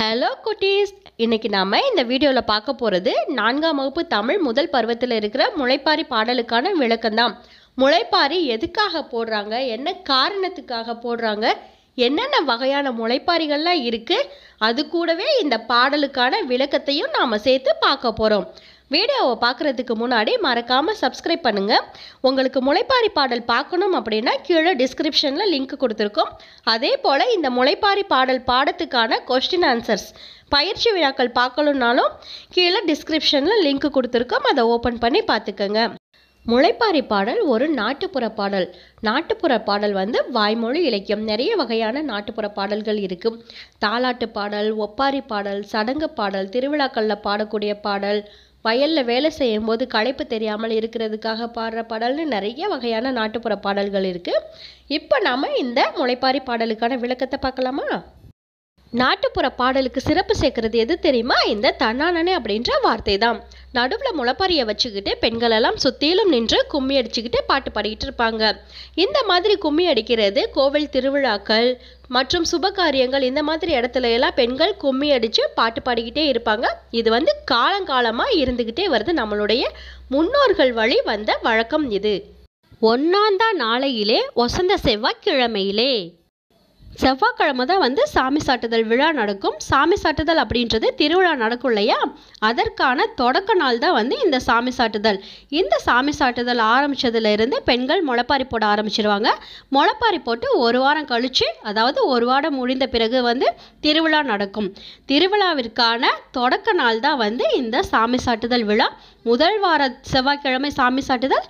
Hello कुटीस इनकी नाम இந்த வீடியோல பார்க்க போறது 4ஆம் வகுப்பு தமிழ் முதல் பருவத்தில் இருக்கிற முளைப்பாரி பாடலுக்கான விளக்கம் தான். முளைப்பாரி எதுக்காக போடுறாங்க, என்ன காரணத்துக்காக போடுறாங்க, என்னென்ன வகையான முளைப்பாரிகள்லாம் இருக்கு, அது கூடவே இந்த பாடலுக்கான விளக்கத்தையும் நாம சேர்த்து பார்க்க போறோம். வீடியோவை பார்க்குறதுக்கு முன்னாடி மறக்காமல் சப்ஸ்கிரைப் பண்ணுங்கள். உங்களுக்கு முளைப்பாரி பாடல் பார்க்கணும் அப்படின்னா கீழே டிஸ்கிரிப்ஷனில் லிங்க் கொடுத்துருக்கோம். அதே போல் இந்த முளைப்பாரி பாடல் பாடத்துக்கான கொஸ்டின் ஆன்சர்ஸ் பயிற்சி வினாக்கள் பார்க்கணுன்னாலும் கீழே டிஸ்கிரிப்ஷனில் லிங்க் கொடுத்துருக்கோம், அதை ஓப்பன் பண்ணி பார்த்துக்கோங்க. முளைப்பாரி பாடல் ஒரு நாட்டுப்புற பாடல். நாட்டுப்புற பாடல் வாய்மொழி இலக்கியம். நிறைய வகையான நாட்டுப்புற பாடல்கள் இருக்குது. தாலாட்டு பாடல், ஒப்பாரி பாடல், சடங்கு பாடல், திருவிழாக்களில் பாடக்கூடிய பாடல், வயலில் வேலை செய்யும் போது களைப்பு தெரியாமல் இருக்கிறதுக்காக பாடுற பாடல்னு நிறைய வகையான நாட்டுப்புற பாடல்கள் இருக்குது. இப்போ நாம் இந்த முளைப்பாரி பாடலுக்கான விளக்கத்தை பார்க்கலாமா? நாட்டுப்புற பாடலுக்கு சிறப்பு சேர்க்கறது எது தெரியுமா? இந்த தன்னானனே அப்படின்ற வார்த்தை தான். நடுவில் முளைப்பாரியை வச்சுக்கிட்டு பெண்களெல்லாம் சுற்றிலும் நின்று கும்மி அடிச்சுக்கிட்டு பாட்டு பாடிக்கிட்டு இருப்பாங்க. இந்த மாதிரி கும்மி அடிக்கிறது கோவில் திருவிழாக்கள் மற்றும் சுபகாரியங்கள், இந்த மாதிரி இடத்துல எல்லாம் பெண்கள் கும்மி அடித்து பாட்டு பாடிக்கிட்டே இருப்பாங்க. இது காலங்காலமாக இருந்துக்கிட்டே வருது. நம்மளுடைய முன்னோர்கள் வழி வந்த வழக்கம் இது. 1ஆந்தா நாளையிலே ஒசந்த செவ்வாய்க்கிழமையிலே, செவ்வாய்க்கிழமை தான் சாமி சாட்டுதல் விழா நடக்கும். சாமி சாட்டுதல் அப்படின்றது திருவிழா நடக்கும் இல்லையா, அதற்கான தொடக்க நாள் தான் இந்த சாமி சாட்டுதல். இந்த சாமி சாட்டுதல் ஆரம்பித்ததுலேருந்து பெண்கள் முளைப்பாரி போட ஆரம்பிச்சிருவாங்க. முளைப்பாரி போட்டு ஒரு வாரம் கழித்து, அதாவது ஒரு வாரம் முடிந்த பிறகு திருவிழா நடக்கும். திருவிழாவிற்கான தொடக்க நாள் தான் இந்த சாமி சாட்டுதல் விழா. முதல் வார செவ்வாய்க்கிழமை சாமி சாட்டுதல்,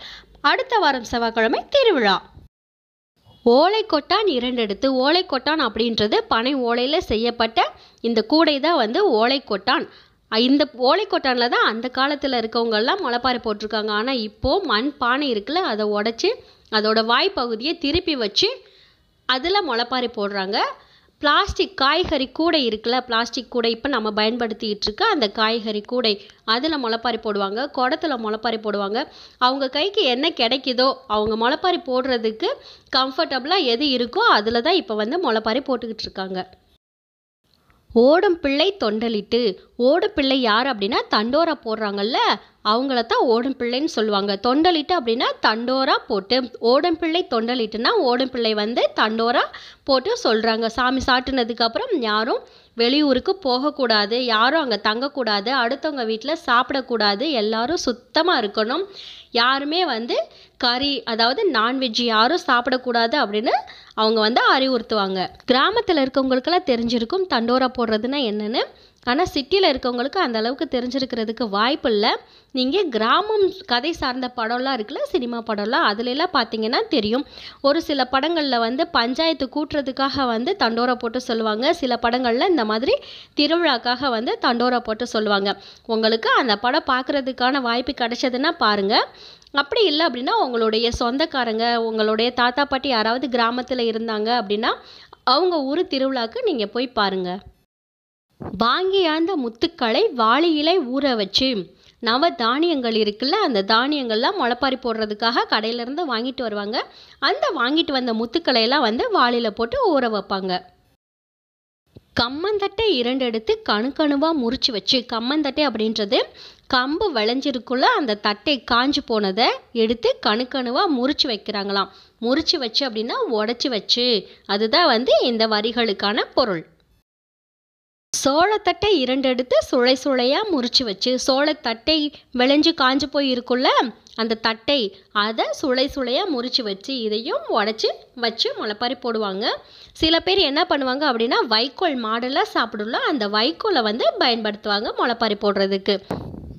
அடுத்த வாரம் செவ்வாய்க்கிழமை திருவிழா. ஓலை கொட்டான் 2 எடுத்து. ஓலை கொட்டான் அப்படின்றது பனை ஓலையில் செய்யப்பட்ட இந்த கூடை தான் ஓலை கொட்டான். இந்த ஓலை கொட்டானில் தான் அந்த காலத்தில் இருக்கவங்கெல்லாம் முளைப்பாரி போட்டிருக்காங்க. ஆனால் இப்போது மண் பானை இருக்குல்ல, அதை உடச்சி அதோடய வாய்ப்பகுதியை திருப்பி வச்சு அதில் முளைப்பாரி போடுறாங்க. பிளாஸ்டிக் காய்கறி கூடை இருக்குல்ல, பிளாஸ்டிக் கூடை இப்போ நம்ம பயன்படுத்திக்கிட்டு இருக்க அந்த காய்கறி கூடை, அதில் முளைப்பாரி போடுவாங்க. குடத்தில் முளைப்பாரி போடுவாங்க. அவங்க கைக்கு என்ன கிடைக்குதோ, அவங்க முளைப்பாரி போடுறதுக்கு கம்ஃபர்டபுளாக எது இருக்கோ அதில் தான் இப்போ முளைப்பாரி போட்டுக்கிட்டு இருக்காங்க. ஓடும் பிள்ளை தொண்டலிட்டு. ஓடும் பிள்ளை யார் அப்படின்னா தண்டோரா போடுறாங்கல்ல, அவங்கள தான் ஓடும் பிள்ளைன்னு சொல்லுவாங்க. தொண்டலிட்டு அப்படின்னா தண்டோரா போட்டு. ஓடும் பிள்ளை தொண்டலிட்டுனா ஓடும் பிள்ளை தண்டோரா போட்டு சொல்கிறாங்க. சாமி சாட்டினதுக்கப்புறம் யாரும் வெளியூருக்கு போகக்கூடாது, யாரும் அங்கே தங்கக்கூடாது, அடுத்தவங்க வீட்டில் சாப்பிடக்கூடாது, எல்லாரும் சுத்தமாக இருக்கணும், யாருமே கறி அதாவது நான்வெஜ் யாரும் சாப்பிடக்கூடாது அப்படின்னு அவங்க அறிவுறுத்துவாங்க. கிராமத்தில் இருக்கவங்களுக்கெல்லாம் தெரிஞ்சிருக்கும் தண்டோரா போடுறதுன்னா என்னென்னு. ஆனால் சிட்டியில் இருக்கவங்களுக்கு அந்த அளவுக்கு தெரிஞ்சிருக்கிறதுக்கு வாய்ப்பு இல்லை. நீங்கள் கிராமம் கதை சார்ந்த படம்லாம் இருக்குல்ல, சினிமா படம்லாம், அதுலெல்லாம் பார்த்தீங்கன்னா தெரியும். ஒரு சில படங்களில் பஞ்சாயத்து கூட்டுறதுக்காக தண்டோரா போட்டு சொல்லுவாங்க. சில படங்களில் இந்த மாதிரி திருவிழாக்காக தண்டோரா போட்டு சொல்லுவாங்க. உங்களுக்கு அந்த படம் பார்க்குறதுக்கான வாய்ப்பு கிடைச்சதுன்னா பாருங்கள். அப்படி இல்லை அப்படின்னா உங்களுடைய சொந்தக்காரங்க, உங்களுடைய தாத்தா பாட்டி யாராவது கிராமத்தில் இருந்தாங்க அப்படின்னா அவங்க ஊர் திருவிழாவுக்கு நீங்கள் போய் பாருங்கள். வாங்கியாந்த முத்துக்களை வாளியிலை ஊற வச்சு. நவ தானியங்கள் இருக்குல்ல, அந்த தானியங்கள்லாம் முளைப்பாரி போடுறதுக்காக கடையிலேருந்து வாங்கிட்டு வருவாங்க. அந்த வாங்கிட்டு வந்த முத்துக்களையெல்லாம் வாளியில் போட்டு ஊற வைப்பாங்க. கம்மந்தட்டை 2 எடுத்து கணுக்கணுவாக முறிச்சு வச்சு. கம்மந்தட்டை அப்படின்றது கம்பு விளைஞ்சிருக்குள்ள அந்த தட்டை காஞ்சி போனதை எடுத்து கணுக்கணுவாக முறிச்சு வைக்கிறாங்களாம். முறிச்சு வச்சு அப்படின்னா உடச்சி வச்சு, அதுதான் இந்த வரிகளுக்கான பொருள். சோளத்தட்டை 2 எடுத்து சுளை சுளையாக முறிச்சு வச்சு. சோளத்தட்டை விளைஞ்சு காஞ்சு போய் இருக்குள்ள அந்த தட்டை, அதை சுளை சுளையாக முறிச்சு வச்சு இதையும் உடச்சி வச்சு முளைப்பாரி போடுவாங்க. சில பேர் என்ன பண்ணுவாங்க அப்படின்னா வைக்கோல் மாடெல்லாம் சாப்பிடும்ல, அந்த வைக்கோலை பயன்படுத்துவாங்க முளைப்பாரி போடுறதுக்கு.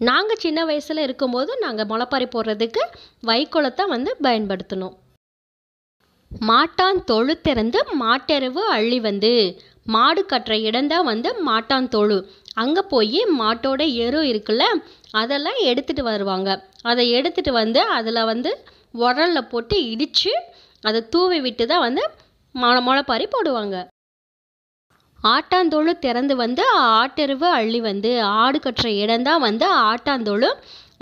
நாங்கள் சின்ன வயசில் இருக்கும்போது நாங்கள் முளைப்பாரி போடுறதுக்கு வைக்கோலை தான் பயன்படுத்தணும். மாட்டான் தொழுத்திறந்து மாட்டெருவு அள்ளி. மாடு கட்டுற இடம்தான் மாட்டாந்தோழு. அங்கே போய் மாட்டோட எரு இருக்குல்ல, அதெல்லாம் எடுத்துகிட்டு வருவாங்க. அதை எடுத்துகிட்டு அதில் உரலில் போட்டு இடித்து அதை தூவி விட்டு தான் முளைப்பாரி போடுவாங்க. ஆட்டாந்தோழு திறந்து ஆட்டெருவு அள்ளி. ஆடு கட்டுற இடம்தான் ஆட்டாந்தோழு.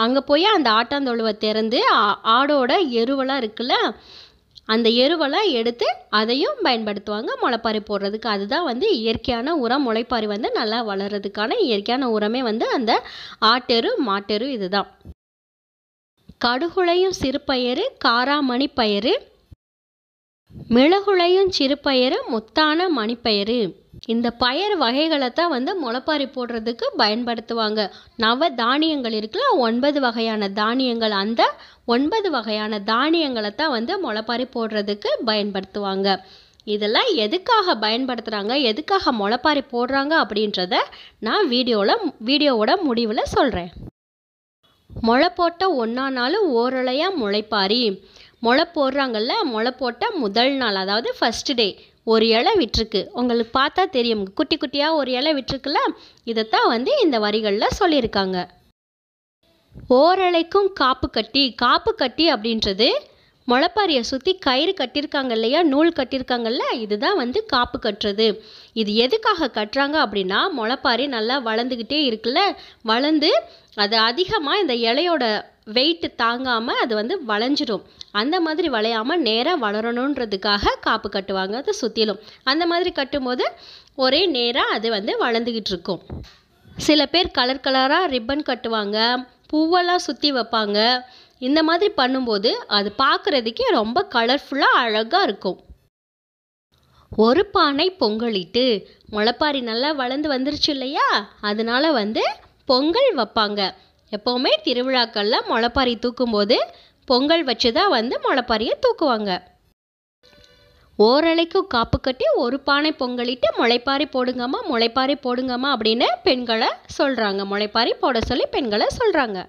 அங்கே போய் அந்த ஆட்டாந்தோழுவை திறந்து ஆடோட எருவெல்லாம் இருக்குல்ல, அந்த எருவலை எடுத்து அதையும் பயன்படுத்துவாங்க முளைப்பாரி போடுறதுக்கு. அதுதான் வந்து இயற்கையான உரம், முளைப்பாரி வந்து நல்லா வளர்கிறதுக்கான இயற்கையான உரமே வந்து அந்த ஆட்டெரு மாட்டெரு. இதுதான் கடுகுளையும் சிறுபயிறு காராமணி பயிறு, மிளகுளையும் சிறுபயிறு முத்தான மணிப்பயிறு. இந்த பயிர் வகைகளை தான் வந்து முளைப்பாரி போடுறதுக்கு பயன்படுத்துவாங்க. நவ தானியங்கள் இருக்குல்ல, 9 வகையான தானியங்கள், அந்த 9 வகையான தானியங்களை தான் வந்து முளைப்பாரி போடுறதுக்கு பயன்படுத்துவாங்க. இதெல்லாம் எதுக்காக பயன்படுத்துகிறாங்க, எதுக்காக முளைப்பாரி போடுறாங்க அப்படின்றத நான் வீடியோவோட முடிவில் சொல்கிறேன். முளை போட்ட ஒன்றா நாளும் ஓரலையாக முளைப்பாரி. முளை போடுறாங்கள்ல, முளை போட்ட முதல் நாள், அதாவது ஃபஸ்ட்டு டே ஒரு இலை விட்டுருக்கு. உங்களுக்கு பார்த்தா தெரியும், குட்டி குட்டியாக ஒரு இலை விட்டுருக்குல்ல, இதைத்தான் வந்து இந்த வரிகளில் சொல்லியிருக்காங்க. ஓரலைக்கும் காப்பு கட்டி. காப்பு கட்டி அப்படின்றது முளைப்பாரியை சுற்றி கயிறு கட்டியிருக்காங்க இல்லையா, நூல் கட்டியிருக்காங்கல்ல, இதுதான் வந்து காப்பு கட்டுறது. இது எதுக்காக கட்டுறாங்க அப்படின்னா, முளைப்பாரி நல்லா வளர்ந்துக்கிட்டே இருக்குல்ல, வளர்ந்து அது அதிகமாக இந்த இலையோட வெயிட்டு தாங்காமல் அது வந்து வளைஞ்சிடும். அந்த மாதிரி வளையாமல் நேராக வளரணுன்றதுக்காக காப்பு கட்டுவாங்க. அதை சுற்றிலும் அந்த மாதிரி கட்டும்போது ஒரே நேராக அது வந்து வளர்ந்துக்கிட்டு இருக்கும். சில பேர் கலர் கலராக ரிப்பன் கட்டுவாங்க, பூவெல்லாம் சுற்றி வைப்பாங்க. இந்த மாதிரி பண்ணும்போது அது பார்க்குறதுக்கே ரொம்ப கலர்ஃபுல்லாக அழகாக இருக்கும். ஒரு பானை பொங்கலிட்டு. முளைப்பாரி நல்லா வளர்ந்து வந்துருச்சு இல்லையா, அதனால வந்து பொங்கல் வைப்பாங்க. எப்போவுமே திருவிழாக்களில் முளைப்பாரி தூக்கும்போது பொங்கல் வச்சு தான் வந்து முளைப்பாரியை தூக்குவாங்க. ஓரலைக்கு காப்பு கட்டி ஒரு பானை பொங்கலிட்டு முளைப்பாரி போடுங்கம்மா முளைப்பாரி போடுங்கம்மா அப்படின்னு பெண்களை சொல்கிறாங்க. முளைப்பாரி போட சொல்லி பெண்களை சொல்கிறாங்க.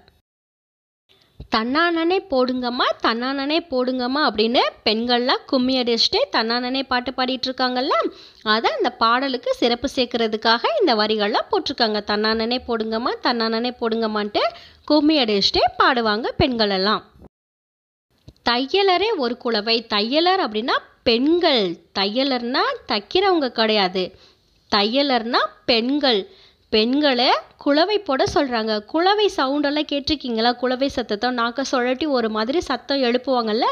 தன்னானனே போடுங்கம்மா தன்னானனே போடுங்கம்மா அப்படின்னு பெண்கள்லாம் கும்மி அடிச்சுட்டு தன்னானனே பாட்டு பாடிட்டுருக்காங்கல்ல, அதை அந்த பாடலுக்கு சிறப்பு சேர்க்கறதுக்காக இந்த வரிகள்லாம் போட்டிருக்காங்க. தன்னானனே போடுங்கம்மா தன்னானனே போடுங்கம்மான்ட்டு கும்மி அடிச்சுட்டே பாடுவாங்க பெண்களெல்லாம். தையலரே ஒரு குலவை. தையலர் அப்படின்னா பெண்கள். தையலர்னா தைக்கிறவங்க கிடையாது, தையலர்னா பெண்கள். பெண்களை குலவை போட சொல்கிறாங்க. குலவை சவுண்டெல்லாம் கேட்டிருக்கீங்களா, குலவை சத்தத்தை நாக்க சுழட்டி ஒரு மாதிரி சத்தம் எழுப்புவாங்கள்ல,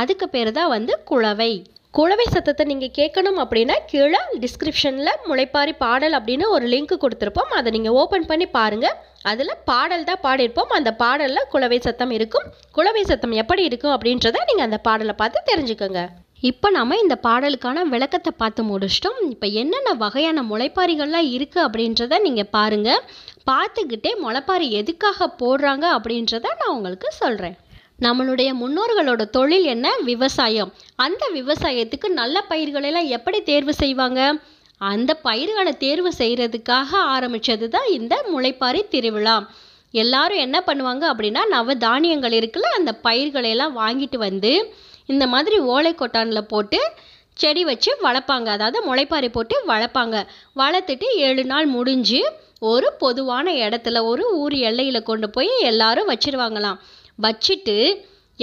அதுக்கு பேர் தான் வந்து குலவை. குலவை சத்தத்தை நீங்கள் கேட்கணும் அப்படின்னா கீழே டிஸ்கிரிப்ஷனில் முளைப்பாரி பாடல் அப்படின்னு ஒரு லிங்க் கொடுத்துருப்போம், அதை நீங்கள் ஓப்பன் பண்ணி பாருங்கள். அதில் பாடல் தான் பாடியிருப்போம், அந்த பாடலில் குலவை சத்தம் இருக்கும். குலவை சத்தம் எப்படி இருக்கும் அப்படின்றத நீங்கள் அந்த பாடலை பார்த்து தெரிஞ்சுக்கோங்க. இப்போ நாம் இந்த பாடலுக்கான விளக்கத்தை பார்த்து முடிச்சிட்டோம். இப்போ என்னென்ன வகையான முளைப்பாரிகள்லாம் இருக்குது அப்படின்றத நீங்கள் பாருங்கள். பார்த்துக்கிட்டே முளைப்பாரி எதுக்காக போடுறாங்க அப்படின்றத நான் உங்களுக்கு சொல்கிறேன். நம்மளுடைய முன்னோர்களோட தொழில் என்ன, விவசாயம். அந்த விவசாயத்துக்கு நல்ல பயிர்களெல்லாம் எப்படி தேர்வு செய்வாங்க, அந்த பயிர்களை தேர்வு செய்கிறதுக்காக ஆரம்பித்தது தான் இந்த முளைப்பாரி திருவிழா. எல்லாரும் என்ன பண்ணுவாங்க அப்படின்னா, நவ தானியங்கள் இருக்குல்ல, அந்த பயிர்களையெல்லாம் வாங்கிட்டு வந்து இந்த மாதிரி ஓலை கொட்டானில் போட்டு செடி வச்சு வளர்ப்பாங்க. அதாவது முளைப்பாரி போட்டு வளர்ப்பாங்க. வளர்த்துட்டு 7 நாள் முடிஞ்சு ஒரு பொதுவான இடத்துல ஒரு ஊர் எல்லையில் கொண்டு போய் எல்லாரும் வச்சிருவாங்களாம். வச்சுட்டு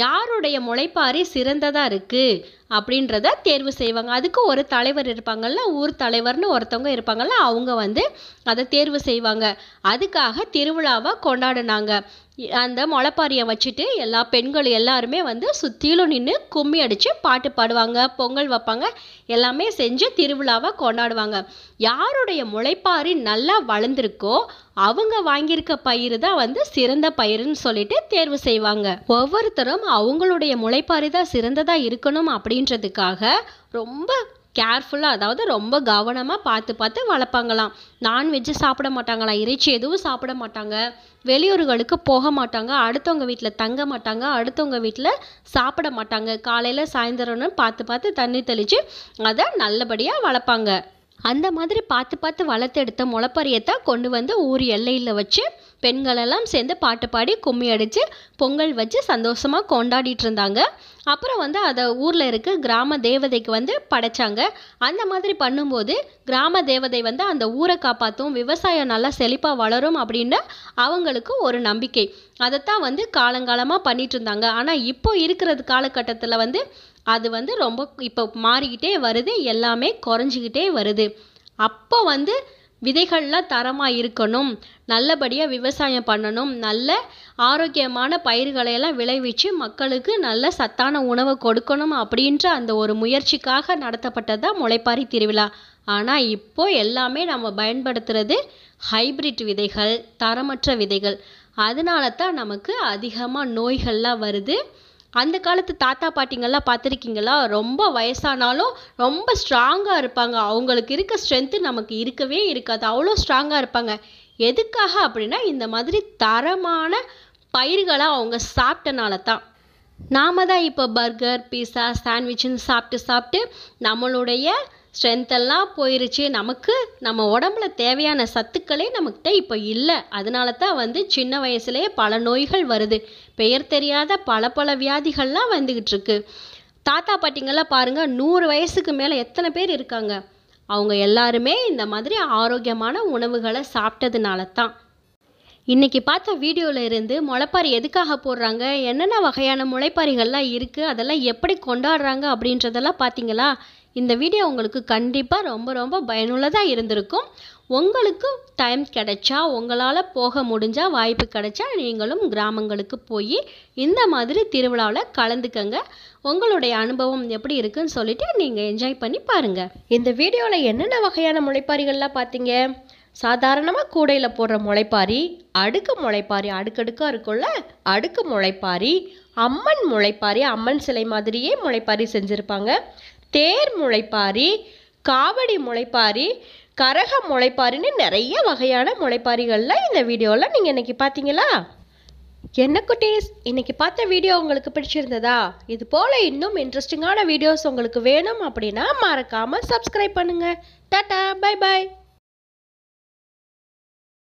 யாருடைய முளைப்பாரி சிறந்ததாக இருக்குது அப்படின்றத தேர்வு செய்வாங்க. அதுக்கு ஒரு தலைவர் இருப்பாங்கள்ல, ஊர் தலைவர்னு ஒருத்தவங்க இருப்பாங்கள்ல, அவங்க வந்து அதை தேர்வு செய்வாங்க. அதுக்காக திருவிழாவாக கொண்டாடினாங்க. அந்த முளைப்பாரியை வச்சுட்டு எல்லா பெண்கள் எல்லாருமே வந்து சுற்றிலும் நின்று கும்மி அடித்து பாட்டு பாடுவாங்க, பொங்கல் வைப்பாங்க, எல்லாமே செஞ்சு திருவிழாவாக கொண்டாடுவாங்க. யாருடைய முளைப்பாரி நல்லா வளர்ந்துருக்கோ அவங்க வாங்கியிருக்க பயிர் தான் வந்து சிறந்த பயிருன்னு சொல்லிட்டு தேர்வு செய்வாங்க. ஒவ்வொருத்தரும் அவங்களுடைய முளைப்பாரி தான் சிறந்ததாக இருக்கணும் அப்படின்றதுக்காக ரொம்ப கேர்ஃபுல்லாக, அதாவது ரொம்ப கவனமாக பார்த்து வளர்ப்பாங்களாம். நான்வெஜ்ஜு சாப்பிட மாட்டாங்களாம், இறைச்சி எதுவும் சாப்பிட மாட்டாங்க, வெளியூர்களுக்கு போக மாட்டாங்க, அடுத்தவங்க வீட்டில் தங்க மாட்டாங்க, அடுத்தவங்க வீட்டில் சாப்பிட மாட்டாங்க. காலையில் சாயந்தரம்னு பார்த்து தண்ணி தெளித்து அதை நல்லபடியாக வளர்ப்பாங்க. அந்த மாதிரி பார்த்து வளர்த்தெடுத்த முளைப்பாரியத்தை கொண்டு வந்து ஊர் எல்லையில் வச்சு பெண்களெல்லாம் சேர்ந்து பாட்டு பாடி கும்மி அடித்து பொங்கல் வச்சு சந்தோஷமாக கொண்டாடிட்டு இருந்தாங்க. அப்புறம் வந்து அதை ஊரில் இருக்க கிராம தேவதைக்கு வந்து படைச்சாங்க. அந்த மாதிரி பண்ணும்போது கிராம தேவதை வந்து அந்த ஊரை காப்பாற்றும், விவசாயம் நல்லா செழிப்பாக வளரும் அப்படின்னு அவங்களுக்கு ஒரு நம்பிக்கை. அதைத்தான் வந்து காலங்காலமாக பண்ணிட்டு இருந்தாங்க. ஆனால் இப்போ இருக்கிறது காலகட்டத்தில் வந்து அது வந்து ரொம்ப இப்போ மாறிக்கிட்டே வருது, எல்லாமே குறைஞ்சிக்கிட்டே வருது. அப்போ வந்து விதைகள்லாம் தரமாக இருக்கணும், நல்லபடியாக விவசாயம் பண்ணணும், நல்ல ஆரோக்கியமான பயிர்களை எல்லாம் விளைவித்து மக்களுக்கு நல்ல சத்தான உணவை கொடுக்கணும் அப்படின்ற அந்த ஒரு முயற்சிக்காக நடத்தப்பட்டது தான் முளைப்பாரி திருவிழா. ஆனால் இப்போது எல்லாமே நம்ம பயன்படுத்துகிறது ஹைப்ரிட் விதைகள், தரமற்ற விதைகள். அதனால தான் நமக்கு அதிகமாக நோய்கள்லாம் வருது. அந்த காலத்து தாத்தா பாட்டிங்கள்லாம் பார்த்துருக்கீங்களா, ரொம்ப வயசானாலும் ரொம்ப ஸ்ட்ராங்காக இருப்பாங்க. அவங்களுக்கு இருக்க ஸ்ட்ரென்த்து நமக்கு இருக்கவே இருக்காது, அவ்வளோ ஸ்ட்ராங்காக இருப்பாங்க. எதுக்காக அப்படின்னா இந்த மாதிரி தரமான பயிர்களை அவங்க சாப்பிட்டனால தான். நாம் தான் இப்போ பர்கர், பீஸா, சாண்ட்விச்சுன்னு சாப்பிட்டு சாப்பிட்டு நம்மளுடைய ஸ்ட்ரென்த்தெல்லாம் போயிருச்சு. நமக்கு நம்ம உடம்புல தேவையான சத்துக்களே நமக்கிட்ட இப்போ இல்லை. அதனால தான் சின்ன வயசுலேயே பல நோய்கள் வருது, பெயர் தெரியாத பல பல வியாதிகள்லாம் வந்துக்கிட்டு இருக்கு. தாத்தா பாட்டிங்கள்லாம் பாருங்கள், 100 வயசுக்கு மேலே எத்தனை பேர் இருக்காங்க. அவங்க எல்லாருமே இந்த மாதிரி ஆரோக்கியமான உணவுகளை சாப்பிட்டதுனால தான். இன்றைக்கி பார்த்த வீடியோவில் இருந்து முளைப்பாரி எதுக்காக போடுறாங்க, என்னென்ன வகையான முளைப்பாரிகள்லாம் இருக்குது, அதெல்லாம் எப்படி கொண்டாடுறாங்க அப்படின்றதெல்லாம் பார்த்தீங்களா. இந்த வீடியோ உங்களுக்கு கண்டிப்பாக ரொம்ப ரொம்ப பயனுள்ளதாக இருந்திருக்கும். உங்களுக்கு டைம் கிடைச்சா, உங்களால் போக முடிஞ்சால், வாய்ப்பு கிடைச்சா நீங்களும் கிராமங்களுக்கு போய் இந்த மாதிரி திருவிழாவில் கலந்துக்கங்க. உங்களுடைய அனுபவம் எப்படி இருக்குன்னு சொல்லிவிட்டு நீங்கள் என்ஜாய் பண்ணி பாருங்கள். இந்த வீடியோவில் என்னென்ன வகையான முளைப்பாரிகள்லாம் பார்த்தீங்க. சாதாரணமாக கூடையில் போடுற முளைப்பாரி, அடுக்கு முளைப்பாரி, அடுக்கடுக்காக இருக்கும்ல அடுக்கு முளைப்பாரி, அம்மன் முளைப்பாரி, அம்மன் சிலை மாதிரியே முளைப்பாரி செஞ்சுருப்பாங்க, தேர் முளைப்பாரி, காவடி முளைப்பாரி, கரக முளைப்பாரின்னு நிறைய வகையான முளைப்பாரிகள்லாம் இந்த வீடியோவில் நீங்கள் இன்றைக்கி பார்த்தீங்களா. என்ன குட்டீஸ், இன்றைக்கி பார்த்த வீடியோ உங்களுக்கு பிடிச்சிருந்ததா? இது போல் இன்னும் இன்ட்ரெஸ்டிங்கான வீடியோஸ் உங்களுக்கு வேணும் அப்படின்னா மறக்காமல் சப்ஸ்கிரைப் பண்ணுங்கள். டாடா, பை பாய்.